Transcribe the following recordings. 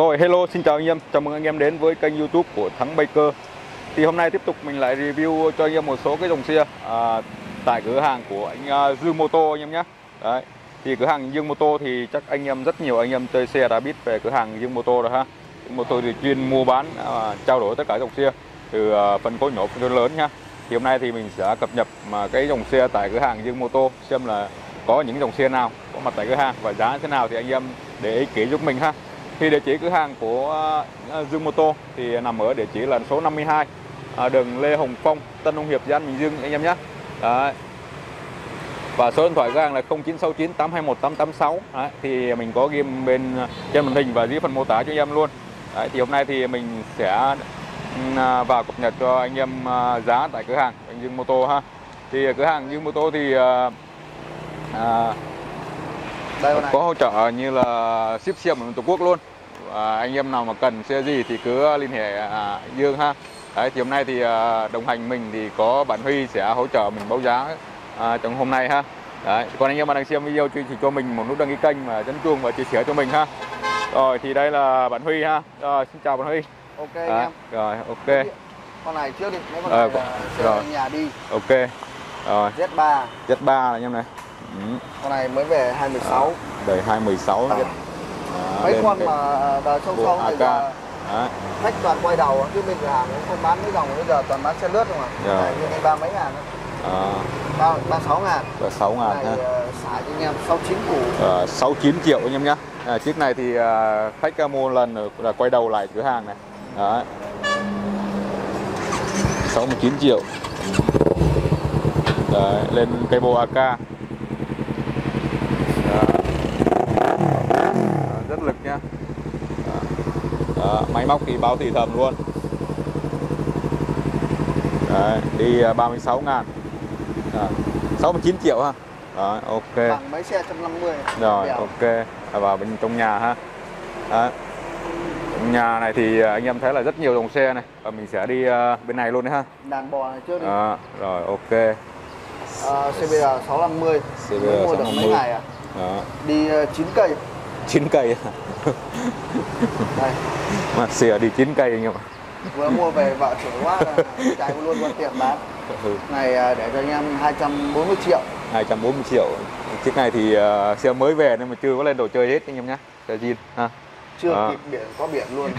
Rồi, hello, xin chào anh em, chào mừng anh em đến với kênh YouTube của Thắng Biker. Thì hôm nay tiếp tục mình lại review cho anh em một số cái dòng xe tại cửa hàng của anh Dương Motor anh em nhé. Đấy, thì cửa hàng Dương Motor thì chắc anh em rất nhiều anh em chơi xe đã biết về cửa hàng Dương Motor rồi ha. Dương Motor thì chuyên mua bán, trao đổi tất cả dòng xe từ phân khối nhỏ đến lớn nha. Thì hôm nay thì mình sẽ cập nhật mà cái dòng xe tại cửa hàng Dương Motor, xem là có những dòng xe nào có mặt tại cửa hàng và giá thế nào thì anh em để ý kỹ giúp mình ha. Thì địa chỉ cửa hàng của Dương Motor thì nằm ở địa chỉ là số 52 đường Lê Hồng Phong, Tân Đông Hiệp, Dĩ An, Bình Dương anh em nhé. Đấy. Và số điện thoại cửa hàng là 0969821886. Đấy. Thì mình có game bên trên màn hình và dưới phần mô tả cho anh em luôn. Đấy. Thì hôm nay thì mình sẽ vào cập nhật cho anh em giá tại cửa hàng của anh Dương Motor ha. Thì cửa hàng Dương Motor thì có hỗ trợ như là ship xe của Tổ quốc luôn. Anh em nào mà cần xe gì thì cứ liên hệ Dương ha. Đấy, thì hôm nay thì đồng hành mình thì có bạn Huy sẽ hỗ trợ mình báo giá trong hôm nay ha. Đấy, còn anh em mà đang xem video thì cho mình một nút đăng ký kênh và nhấn chuông và chia sẻ cho mình ha. Rồi thì đây là bạn Huy ha. Rồi, xin chào bạn Huy. Ok anh em. Rồi, ok. Con này trước đi, mấy con này rồi. Nhà đi. Ok. Rồi. Z3. Z3 anh em này. Ừ. Con này mới về 2016. Đời 2016. Mấy con mà đời sâu sâu bây giờ khách toàn quay đầu chứ bên cửa hàng cũng không bán mấy dòng bây giờ, toàn bán xe lướt không ạ. Như này 30 mấy ngàn. 36 ngàn. 36 ngàn. Cái này xả cho anh em 69 củ. 69 triệu anh em nhé. Chiếc này thì khách mua lần là quay đầu lại cửa hàng này. Đấy. 69 triệu. Đấy, lên cây bô AK. Rất lực nha. Đó, máy móc thì báo thì thầm luôn. Đấy, đi 36 ngàn. 69 triệu ha. Đó, ok. Bằng mấy xe 150. Rồi, đèo. Ok. Vào bên trong nhà ha. Đó. Trong nhà này thì anh em thấy là rất nhiều dòng xe này. Và mình sẽ đi bên này luôn đấy ha. Đàn bò này trước đi. Đó, rồi, ok. CB 650. CB 650 mấy ngày à? Đó. Đi 9 cây. 9 cây đây. Mà xìa đi 9 cây anh em ạ. Vừa mua về vợ chửi quá chạy luôn qua tiệm bán. Này để cho anh em 240 triệu. 240 triệu. Chiếc này thì xe mới về nên mà chưa có lên đồ chơi hết anh em nhé. Xe jean ha. Chưa kịp biển có biển luôn.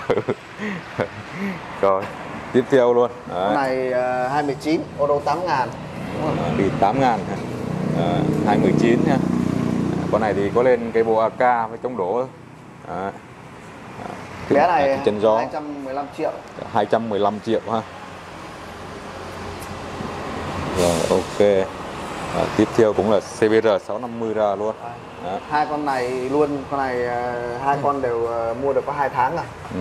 Rồi tiếp theo luôn. Đấy. Này 29 ô đô 8 ngàn. Đi 8 ngàn. 29 nha. Con này thì có lên cái bộ AK với chống đổ. Đấy. Bé này chân gió. 215 triệu. 215 triệu ha. Rồi ok. Tiếp theo cũng là CBR 650 ra luôn. Đấy. Hai con này luôn, con này hai con đều mua được có 2 tháng rồi. Ừ.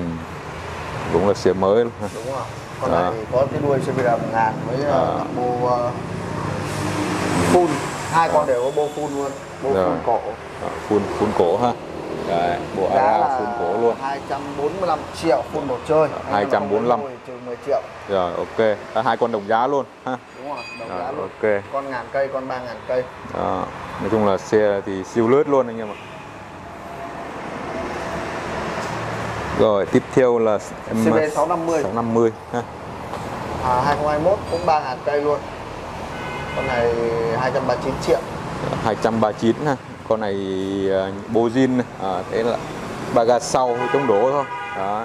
Cũng là xe mới luôn. Đúng rồi. Con này có cái đuôi CBR 1000 với bộ full. Hai con đều có bô full luôn. Bô full cổ. Full cổ ha. Đấy, bộ R3 full cổ luôn. 245 triệu full đồ chơi. 245 trừ 10 triệu. Rồi ok, hai con đồng giá luôn ha. Đúng rồi, đồng giá luôn. Ok. Con 1000 cây, con 3000 cây. Đó. Nói chung là xe thì siêu lướt luôn anh em ạ. Rồi, tiếp theo là CB 650. 650 ha. 2021 cũng 3000 cây luôn. Con này 239 triệu. 239 ha. Con này bô zin, thế là ba ga sau chống đổ thôi. Đó.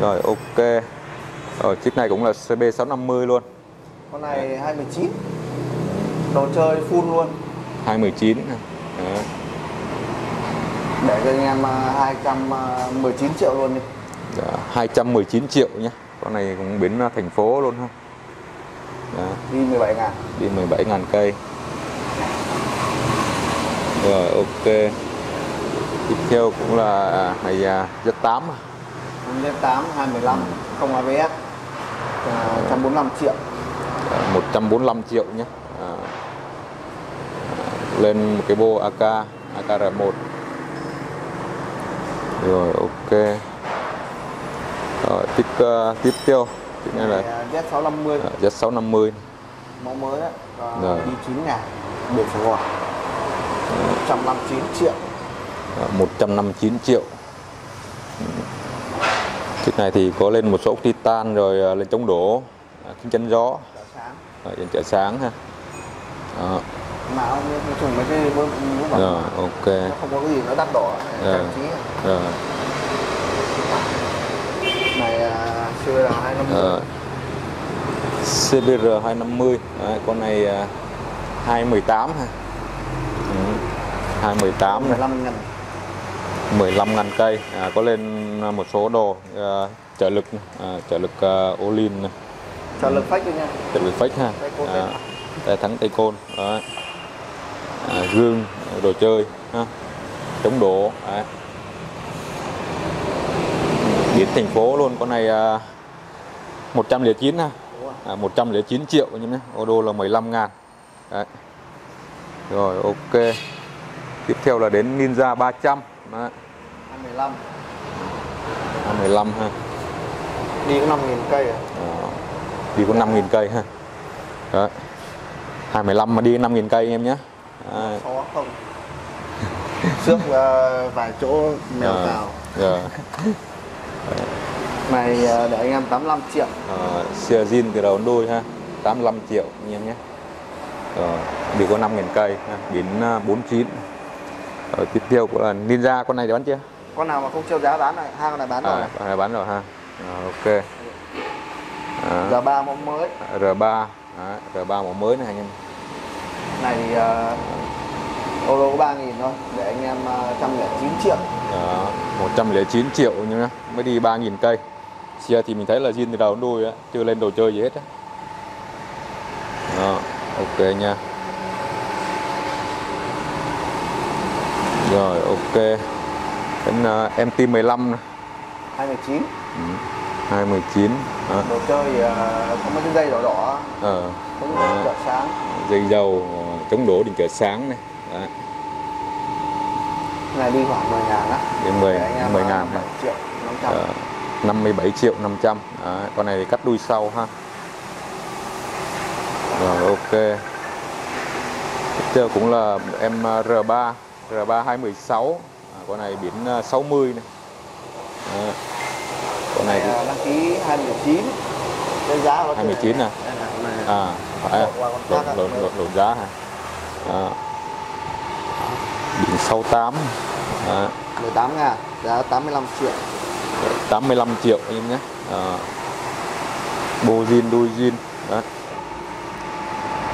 Rồi ok. Rồi chiếc này cũng là CB650 luôn. Con này 29. Đồ chơi full luôn. 29. Đó. Để cho anh em 219 triệu luôn đi. Đó, 219 triệu nhé. Con này cũng biến thành phố luôn ha. Đó. Đi 17 ngàn. Đi 17 ngàn cây. Rồi ok. Tiếp theo cũng là Z8. Z8 215 không ABS 145 triệu. 145 triệu nhé. Lên một cái bô AK AKR1. Rồi ok. Rồi tiếp theo này là Z650. Z650 mẫu mới đấy. Đi 9 ngàn. Biển sổ 159 triệu. 159 triệu. Chiếc này thì có lên một số ốc titan rồi lên chống đổ, kính chắn gió, đèn trợ sáng ha. Đó. Mà ông trùng mấy cái rồi, ok. Nó không có cái gì nó đắt đỏ. Rồi. Rồi. Này CBR 250. CBR 250. Đấy, con này 218 ha. 218 15 ngàn cây, có lên một số đồ trợ lực, trợ lực olin, trợ lực phách nha, trợ lực phách ha, tay thắng tay côn, gương đồ chơi ha, chống đổ, biển thành phố luôn. Con này 109 ha, 109 triệu nhé, ô đô là 15 ngàn. Đấy. Rồi ok. Tiếp theo là đến Ninja 300. Đó. 15. 15 ha. Đi có 5.000 cây à? Đó. Đi có 5.000 cây ha. Đó. 25 mà đi 5.000 cây em nhé. Xó không. Trước vài chỗ mèo vào. Này để anh em 85 triệu. Xe zin từ đầu đôi ha. 85 triệu anh em nhé. Rồi, đi có 5.000 cây ha. Biển 49. Ở tiếp theo cũng là Ninja, con này bán chưa? Con nào mà không treo giá bán này, hai con này bán rồi. Con này bán rồi ha. Ok. R3 mẫu mới. R3, đó, R3 mẫu mới này anh em. Này thì ô lô 3.000 thôi, để anh em 109 triệu. Đó, 109 triệu nhưng mới đi 3.000 cây. Xe thì mình thấy là zin từ đầu đến đuôi á, chưa lên đồ chơi gì hết á. Đó, ok nha. Rồi ok. Đến MT 15 này. 219. Ừ. 219. Đồ chơi có mấy cái dây đỏ đỏ. Chống đổ đỉnh cửa sáng. Dây dầu chống đổ đỉnh cửa sáng này. Đấy. Này đi khoảng 10 ngàn á. Đi 10 ngàn. 57 triệu 500. 57 triệu 500. Đấy. Con này thì cắt đuôi sau ha. Rồi ok. Tiếp theo cũng là em R3. R3 216, con này biển 60 này. Con này đăng ký 29. Cái giá nó 29 này. À, phải lộn giá hả? Biển 68. 18 ngàn, giá 85 triệu. 85 triệu anh em nhé. Bô zin đuôi zin.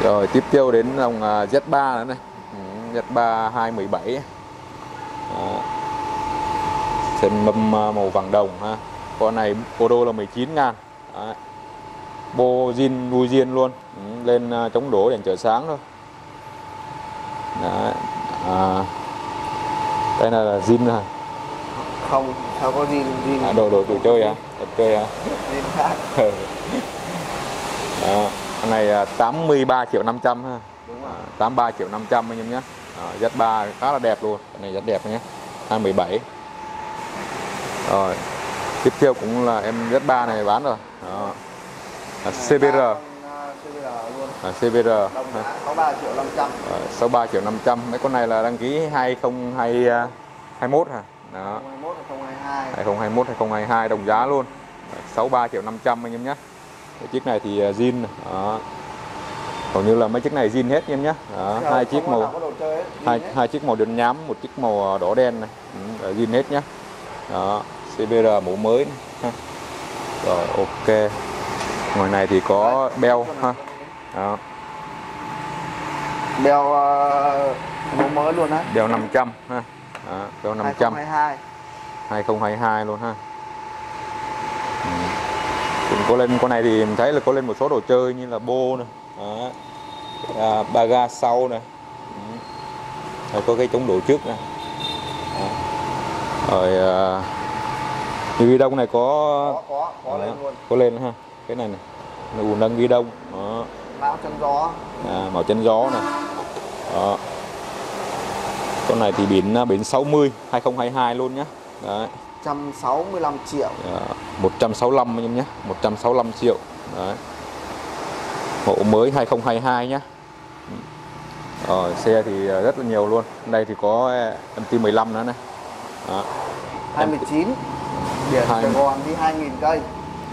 Rồi tiếp theo đến dòng Z3 nữa này. Z3 217 xem mâm màu vàng đồng ha. Con này ô đô là 19 ngàn. Bô zin vui zin luôn. Lên chống đổ đèn chở sáng thôi. Đấy. Đây là zin rồi. Không, sao có zin, zin. Đồ tụi chơi hả? Đồ chơi hả? Zin khác. Con này 83 triệu 500 ha. 83 triệu 500 anh em nhé. Z3 khá là đẹp luôn. Cái này rất đẹp nhé. 217. Rồi. Tiếp theo cũng là em Z3 này bán rồi. Đó. CBR. CBR. 63 triệu 500. 63 triệu 500. Mấy con này là đăng ký 2021 hả? Đó. 2021 2022. 2021 2022 đồng giá luôn. 63 triệu 500 anh em nhé. Cái chiếc này thì zin. Đó. Hầu như là mấy chiếc này zin hết em nhé. Hai chiếc màu, hai chiếc màu đen nhám, một chiếc màu đỏ đen này, zin hết nhé. Đó, CBR mẫu mới này. Rồi ok. Ngoài này thì có Bell ha. Đó. Bell mẫu mới luôn á. Bell 500 ha. Đó, Bell 500. 2022. 2022 luôn ha. Cũng có lên con này thì mình thấy là có lên một số đồ chơi như là bô này. Đó. Ba ga sau nè, rồi có cái chống đổ trước nè, rồi ghi đông này có lên luôn, có lên ha, cái này nè, gùn nâng ghi đông, màu chân gió, màu chân gió nè, con này thì biển 60 2022 luôn nhá, 165 triệu, 165 em nhé, 165 triệu, đấy. Mẫu mới 2022 nhé. Rồi xe thì rất là nhiều luôn. Đây thì có MT 15 nữa này. Đó. 29 biển Sài Gòn đi 2.000 cây.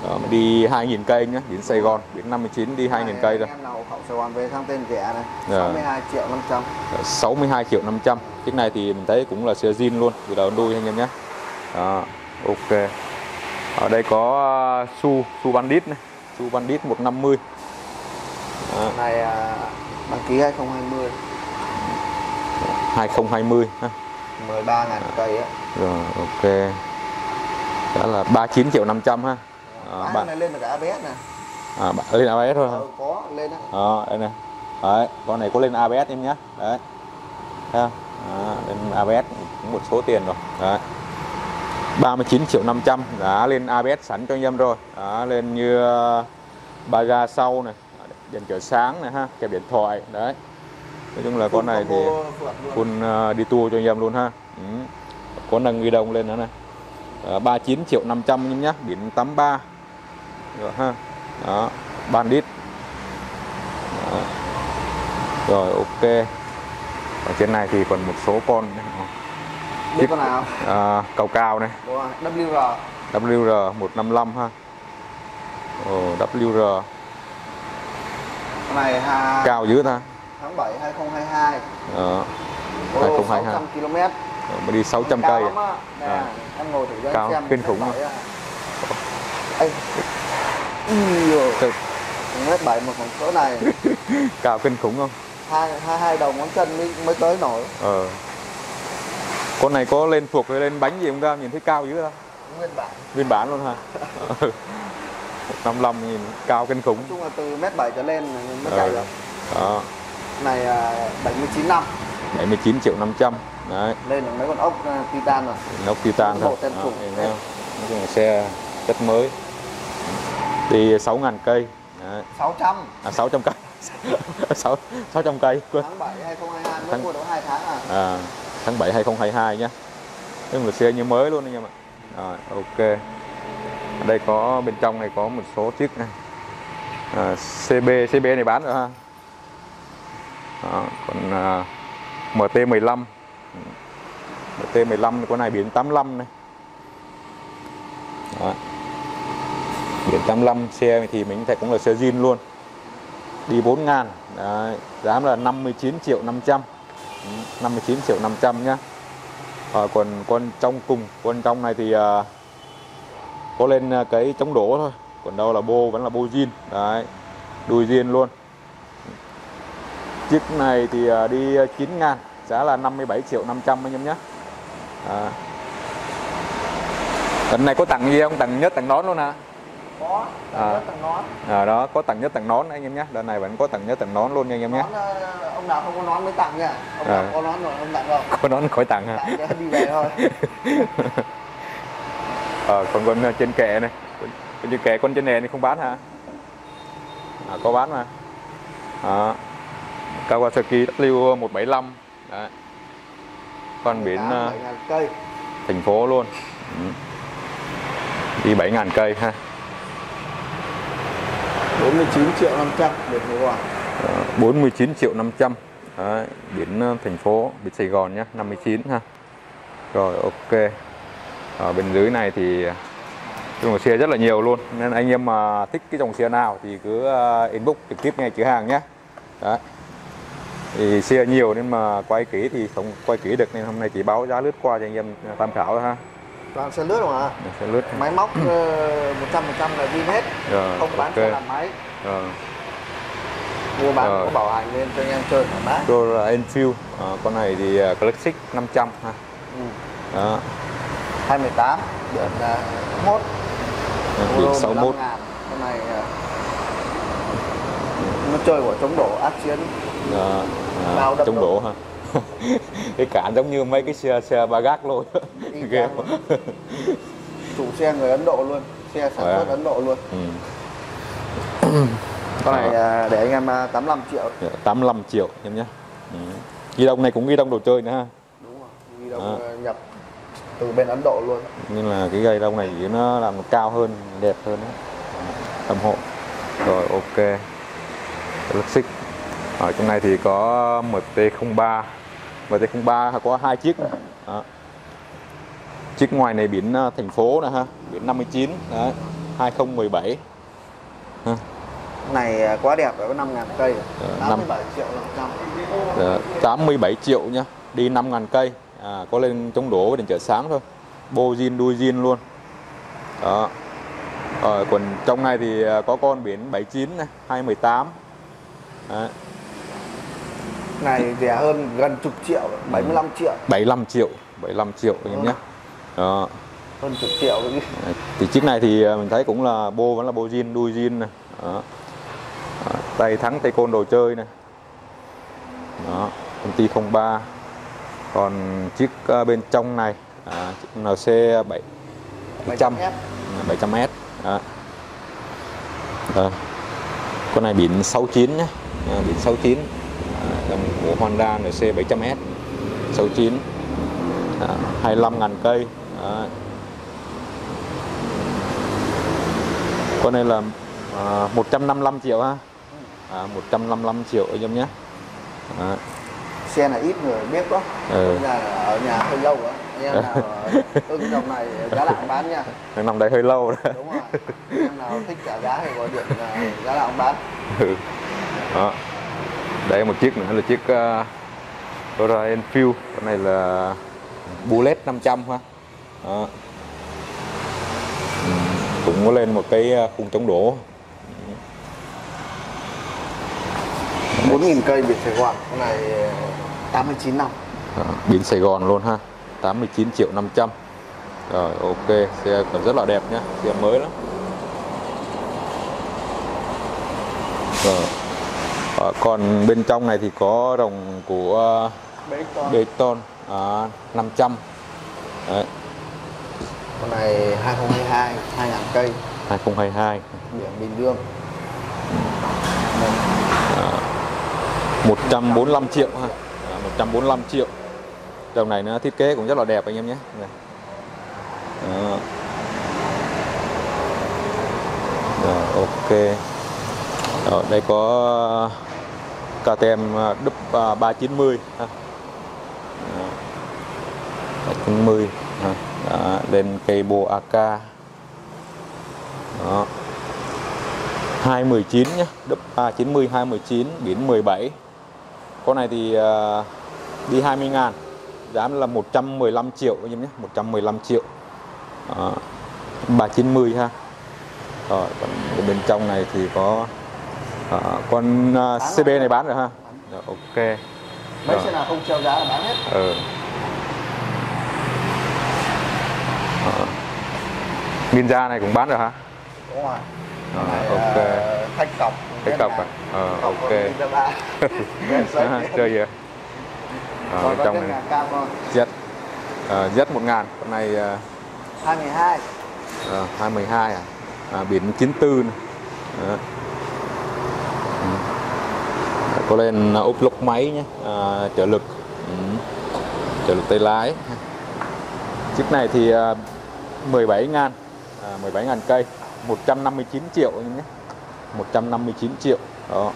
Đó, đi 2.000 cây nhá, đến Sài Gòn, biển 59 đi 2.000 cây rồi. Em nào khẩu Sài Gòn về sang tên rẻ này, 62 triệu 500. 62 triệu 500. Chiếc này thì mình thấy cũng là xe zin luôn, từ đầu đuôi anh em nhé. Đó, ok. Ở đây có Su Bandit này, Su Bandit 150. Đó. Này đăng ký 2020. 2020 ha. 13.000 cây á. Rồi ok. Đó là 39 triệu 500 ha. Bạn này lên được cả ABS nè. Lên ABS thôi. Ừ, có lên á. Đây nè. Đấy, con này có lên ABS em nhé. Đấy. Thấy không? Lên ABS cũng một số tiền rồi. Đấy. 39 triệu 500 đã lên ABS sẵn cho anh em rồi. Đó, lên như ba ga sau này, đèn chiếu sáng này ha, kẹp điện thoại đấy. Nói chung là con này thì full đi tour cho anh em luôn ha. Có nâng ghi đông lên nữa này. 39 triệu 500 em nhé, biển 83. Rồi ha. Đó, Bandit. Đó. Rồi ok. Ở trên này thì còn một số con. Biết con nào? Cầu cao này. WR. WR 155 ha. WR. Con này ha. Cao dữ ta. Tháng 7 2022. Đó. 2022. 600 km. Mới đi 600 cây. Em ngồi thử cho xem. Kinh khủng. Ê. Mét 7 một con số này. Cao kinh khủng không? Hai đầu ngón chân mới tới nổi. Con này có lên thuộc hay lên bánh gì không ta? Nhìn thấy cao dữ ta. Nguyên bản luôn ha. 155 nhìn cao kinh khủng. Nói chung là từ mét 7 trở lên mới chạy được. Đó. Này 79 năm. 79 triệu 500. Đấy. Lên là mấy con ốc titan rồi. Ốc titan thôi. Nói chung là xe rất mới. Đi 6.000 cây. Đấy. 600. 600 cây. 600 cây. Tháng 7 2022 mới mua được 2 tháng à. Tháng 7 2022 nhá. Cái một xe như mới luôn anh em ạ. Rồi, ok. Ở đây có bên trong này có một số chiếc này. CB này bán rồi ha. Đó, còn MT15. MT15 con này biển 85 này. Đó. Biển 85 xe thì mình thấy cũng là xe zin luôn. Đi 4.000. Đấy, giá là 59 triệu 500. 59 triệu 500 nhá. Còn con trong này thì có lên cái chống đổ thôi, còn đâu là bô, vẫn là bô zin. Đấy. Đuôi zin luôn. Chiếc này thì đi 9.000, giá là 57 triệu 500 anh em nhé. Lần này có tặng gì không? Tặng nhất tặng nón luôn hả? Có, tặng nhất tặng nón. Đó, có tặng nhất tặng nón anh em nhé. Lần này vẫn có tặng nhất tặng nón luôn nha anh em nhé. Ông nào không có nón mới tặng nha. Ông nào có nón rồi không tặng đâu. Có nón khỏi tặng hả? Tặng cho đi về thôi. Còn con trên kệ này, con trên kệ, con trên nền này không bán hả? Có bán mà. Kawasaki W175. Đấy. Con biển cây. Thành phố luôn. Đi 7.000 cây ha. 49 triệu 500 biển Sài Gòn. 49 triệu 500. Đấy, biển thành phố, biển Sài Gòn nhá, 59 ha. Rồi ok. Ở bên dưới này thì dòng xe rất là nhiều luôn, nên anh em mà thích cái dòng xe nào thì cứ inbox trực tiếp ngay cửa hàng nhé. Đấy. Thì xe nhiều nên mà quay kỹ thì không quay kỹ được, nên hôm nay chỉ báo giá lướt qua cho anh em tham khảo ha. Toàn xe lướt rồi hả? Xe lướt. Máy móc 100% là zin hết. Rồi, không bán xe làm máy. Rồi. Mua bán có bảo hành nên cho anh em chơi thoải mái. Royal Enfield, con này thì Classic 500 ha. Đó. 28, biển 61. Biển 61. Con này nó chơi của chống đổ ác chiến. Chống đổ hả? Cái cản giống như mấy cái xe ba gác lôi. Chủ xe người Ấn Độ luôn, xe sản xuất Ấn Độ luôn. Con này để anh em 85 triệu. 85 triệu em nhé. Ghi đông này cũng ghi đông đồ chơi nữa ha. Đúng rồi, ghi đông nhập từ bên Ấn Độ luôn. Nhưng là cái ghi đông này thì nó làm cao hơn, đẹp hơn đó. Tầm hộ. Rồi ok. Classic. Ở trong này thì có MT03. MT03 có hai chiếc. Đó. Chiếc ngoài này biển thành phố nè ha, biển 59. Đấy, 2017. Ha. Này quá đẹp rồi, có 5.000 cây. 87 triệu 500. 87 triệu nha, đi 5.000 cây. À, có lên chống đổ với đèn chợ sáng thôi. Bô zin đuôi zin luôn. Đó. Ở còn trong này thì có con biển 79 này, 218. Đấy. Này rẻ hơn gần chục triệu, 75 triệu. 75 triệu anh em nhé. Đó. Hơn chục triệu đấy. Thì chiếc này thì mình thấy cũng là bô, vẫn là bô zin đuôi zin này. Đó. Tay thắng tay côn đồ chơi này. Đó, MT 03. Còn chiếc bên trong này NC 700 700S. Đó. Đó. Con này biển 69 nhé, biển 69 của Honda NC 700S 69. 25.000 cây. Đó. Con này là 155 triệu ha. 155 triệu anh em nhé. Đó. Xe này ít người biết đó. Ừ. Ở nhà hơi lâu đó. Em nào ưng dòng này giá lạ bán nha. Em nằm đây hơi lâu đó. Đúng rồi. Em nào thích trả giá thì gọi điện giá lạ bán. Ừ. Đó. Đây một chiếc nữa là chiếc Royal Enfield. Con này là Bullet 500 ha. Đó. Cũng có lên một cái khung chống đổ. 4.000 cây biển Sài Gòn, con này 89 năm. À, biển Sài Gòn luôn ha, 89 triệu 500. Rồi ok, xe còn rất là đẹp nhá, xe mới lắm. Rồi. À, còn bên trong này thì có rồng của Beton 500. Đấy. Con này 2022, 2.000 cây. 2022. Biển Bình Dương. 145 triệu ha. 145 triệu. Dòng này nó thiết kế cũng rất là đẹp anh em nhé. Đó. Rồi, ok. Rồi, đây có KTM Đúp 390 ha. 390 ha. Đó, lên cây bô AK. Đó. 219 nhá, Đúp 390 219 biển 17. Con này thì đi 20.000, giá là 115 triệu anh em nhé, 115 triệu. 390 ha. Rồi, còn bên trong này thì có con CB này bán rồi ha. Rồi, ok. Mấy xe nào không treo giá là bán hết. Ừ. Ninja này cũng bán rồi ha. Đúng rồi. Này, ok. Thách cọc. Thách cọc à? Ok. Chơi gì ạ? Rồi trong này Z Z1000. Con này 22 22 à? À, biển 94 này. Có lên ốp lốc máy nhé, trợ lực. Trợ lực tay lái. Chiếc này thì 17.000 17.000 cây. 159 triệu nhé, 159 triệu. Đó.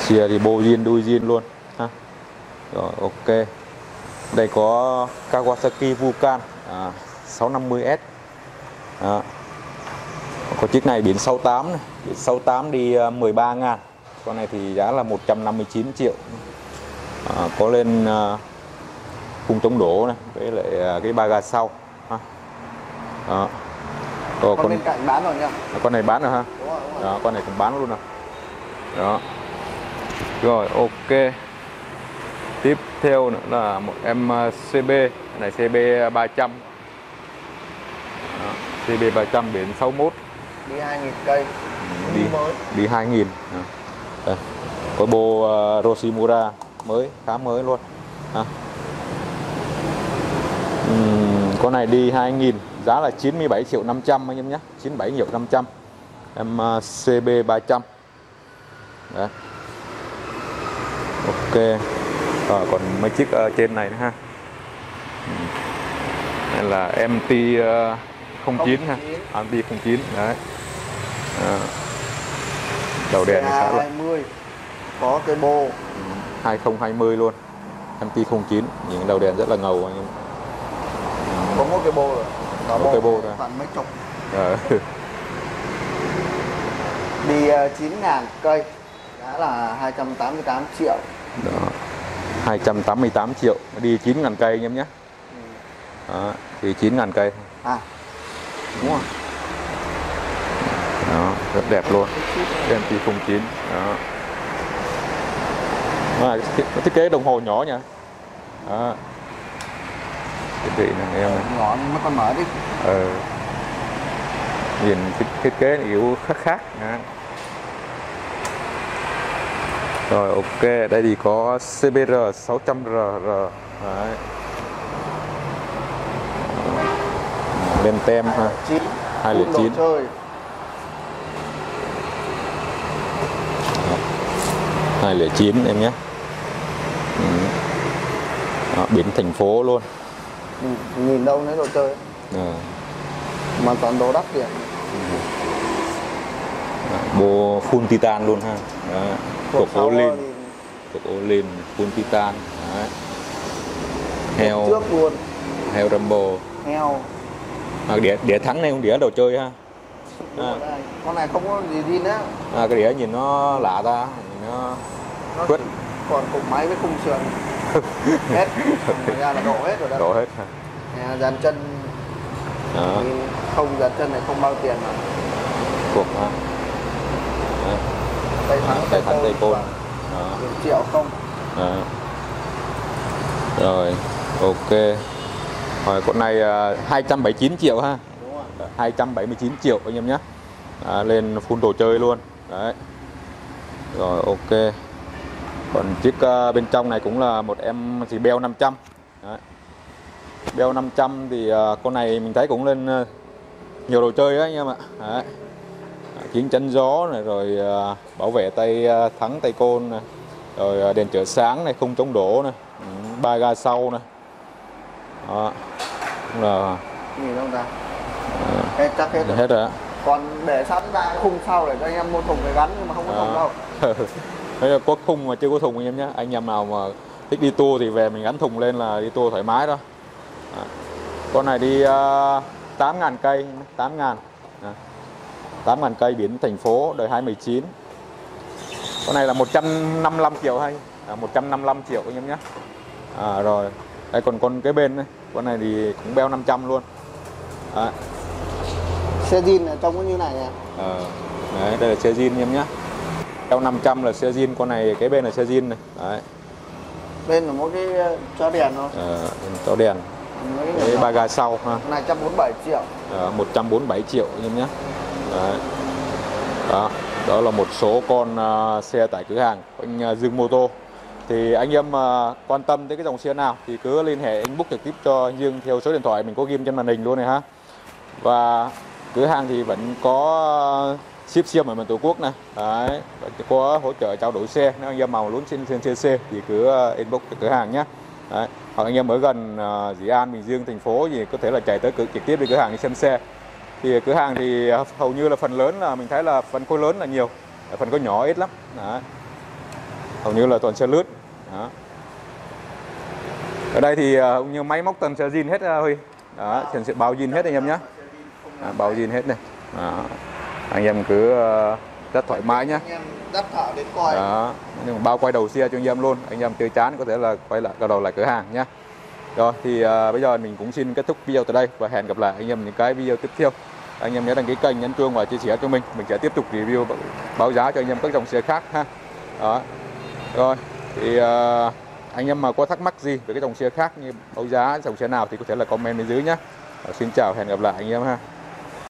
Xìa thì bô zin đuôi zin luôn ha. Rồi ok. Đây có Kawasaki Vulcan 650S. Đó. Có chiếc này biển 68 này, biển 68 đi 13.000. Con này thì giá là 159 triệu. Có lên khung chống đổ này, với lại cái ba ga sau ha. Đó. Con bên cạnh bán rồi nha. Con này bán rồi ha. Đúng rồi, đúng rồi. Đó, con này cũng bán luôn rồi. Đó. Rồi ok. Tiếp theo nữa là một em CB. Này CB 300. Đó, CB 300 biển 61. Đi 2.000 cây. Đi 2.000. Có bô Roshimura mới, khá mới luôn. À. Con này đi 2.000. Giá là 97 triệu 500 anh em nhé, 97 triệu 500. Em CB 300. Đấy. Ok. Rồi, còn mấy chiếc trên này nữa ha. Đây là MT 09 ha, MT 09 đấy. Đầu đèn khá là có cái bô 2020 luôn, MT09, những đầu đèn rất là ngầu anh em. Có mỗi cái bô rồi, có mỗi cái bô thôi, tận mấy chục. Đi 9.000 cây đã là 288 triệu. Đó. 288 triệu đi 9.000 cây anh em nhé. Đó, thì 9.000 cây. À. Đúng rồi. Đó, rất đẹp luôn. MT09. Đó. À, thiết kế đồng hồ nhỏ nha. Đó. Thiết bị này em. Ngọn nó còn mở đi. Ừ. Nhìn thiết kế kiểu khác khác. Đó. Rồi ok, đây thì có CBR 600RR. Đấy. Bên tem ha. 209. Chơi. 209 em nhé. Đó, biển thành phố luôn. Nhìn đâu đấy đồ chơi. À. Mà toàn đồ đắt kìa. Bộ full titan luôn ha. Đó. Cột ố lên, full titan. Đấy. Heo trước luôn. Heo Rumble. Heo. À, đĩa Thắng này không, đĩa đồ chơi ha. À. Con này không có gì zin á. À, cái đĩa nhìn nó lạ ta, nhìn nó quất. Còn cục máy với khung sườn. Hết. Ngoài ra là đổ hết rồi đó. Đổ hết. À, dàn chân. Đó. Không, dàn chân này không bao tiền mà. Cục ha. Đấy. Tay Thắng, tay côn 1 triệu không. Đấy. Rồi ok, rồi con này 279 triệu ha. Đúng rồi. 279 triệu anh em nhé. À, lên full đồ chơi luôn. Đấy. Rồi ok, còn chiếc bên trong này cũng là một em gì Bell 500. Đấy. Bell 500 thì con này mình thấy cũng lên nhiều đồ chơi đấy anh em ạ. Đấy. Kiến chắn gió này, rồi bảo vệ tay Thắng, tay côn này, rồi đèn chở sáng này, không chống đổ này, ba ga sau này. Đó. Đúng là nhìn đâu ta. Hết, chắc hết rồi. Hết rồi. Còn để sẵn ra khung sau để cho anh em mua thùng để gắn, nhưng mà không có thùng đâu. Đấy là có khung mà chưa có thùng anh em nhé. Anh em nào mà thích đi tour thì về mình gắn thùng lên là đi tour thoải mái đó. Đó. Con này đi 8.000 cây, 8.000 cây, biển thành phố, đời 2019. Con này là 155 triệu hay 155 triệu anh em nhé. À, rồi đây còn con cái bên này, con này thì cũng Bell 500 luôn. Đấy. Xe zin ở trong nó như này nè. À, đấy, đây là xe zin anh em nhé. Bell 500 là xe zin, con này cái bên là xe zin này. Đấy. Bên là mỗi cái chó đèn thôi. À, chó đèn. Cái ba ga sau ha. Con này 147 triệu. À, 147 triệu anh em nhé. Đấy. Đó. Đó là một số con xe tại cửa hàng của anh Dương Motor. Thì anh em quan tâm tới cái dòng xe nào thì cứ liên hệ anh book trực tiếp cho anh Dương theo số điện thoại mình có ghim trên màn hình luôn này ha. Và cửa hàng thì vẫn có ship xe ở miền Tổ quốc này. Đấy. Có hỗ trợ trao đổi xe, nếu anh em màu luôn trên CC thì cứ inbox cho cửa hàng nhé. Đấy. Hoặc anh em ở gần Dĩ An, Bình Dương, thành phố thì có thể là chạy tới trực tiếp đi cửa hàng để xem xe. Thì cửa hàng thì hầu như là phần lớn là mình thấy là phần khối lớn là nhiều, phần khối nhỏ ít lắm. Đó. Hầu như là toàn xe lướt. Đó. Ở đây thì hầu như máy móc toàn xe zin hết Huy. Đó, bao zin hết anh em nhé. À, bao zin hết này. Đó. Anh em cứ rất thoải mái nhé. Đó. Nhưng bao quay đầu xe cho anh em luôn. Anh em chơi chán có thể là quay lại đầu lại cửa hàng nhé. Rồi thì bây giờ mình cũng xin kết thúc video tại đây và hẹn gặp lại anh em những cái video tiếp theo. Anh em nhớ đăng ký kênh, nhấn chuông và chia sẻ cho mình. Mình sẽ tiếp tục review báo giá cho anh em các dòng xe khác ha. Đó. Rồi thì anh em mà có thắc mắc gì về cái dòng xe khác như báo giá dòng xe nào thì có thể là comment bên dưới nhé. Xin chào, hẹn gặp lại anh em ha.